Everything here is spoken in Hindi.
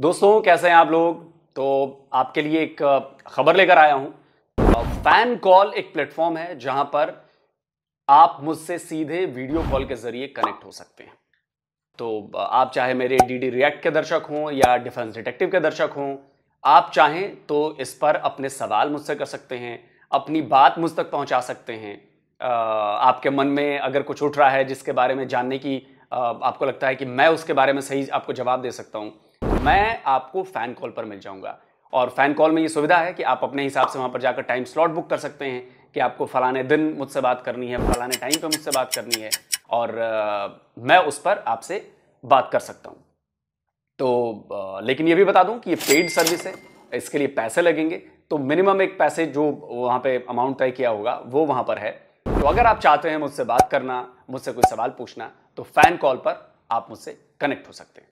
दोस्तों कैसे हैं आप लोग। तो आपके लिए एक खबर लेकर आया हूं। फैन कॉल एक प्लेटफॉर्म है जहां पर आप मुझसे सीधे वीडियो कॉल के जरिए कनेक्ट हो सकते हैं। तो आप चाहे मेरे डीडी रिएक्ट के दर्शक हों या डिफेंस डिटेक्टिव के दर्शक हों, आप चाहें तो इस पर अपने सवाल मुझसे कर सकते हैं, अपनी बात मुझ तक पहुंचा सकते हैं। आपके मन में अगर कुछ उठ रहा है जिसके बारे में जानने की आपको लगता है कि मैं उसके बारे में सही आपको जवाब दे सकता हूं, मैं आपको फैन कॉल पर मिल जाऊंगा। और फैन कॉल में ये सुविधा है कि आप अपने हिसाब से वहां पर जाकर टाइम स्लॉट बुक कर सकते हैं कि आपको फलाने दिन मुझसे बात करनी है, फलाने टाइम पे मुझसे बात करनी है, और मैं उस पर आपसे बात कर सकता हूं। तो लेकिन ये भी बता दूं कि ये पेड सर्विस है, इसके लिए पैसे लगेंगे। तो मिनिमम एक पैसे जो वहां पर अमाउंट तय किया होगा वो वहां पर है। तो अगर आप चाहते हैं मुझसे बात करना, मुझसे कोई सवाल पूछना, तो फैन कॉल पर आप मुझसे कनेक्ट हो सकते हैं।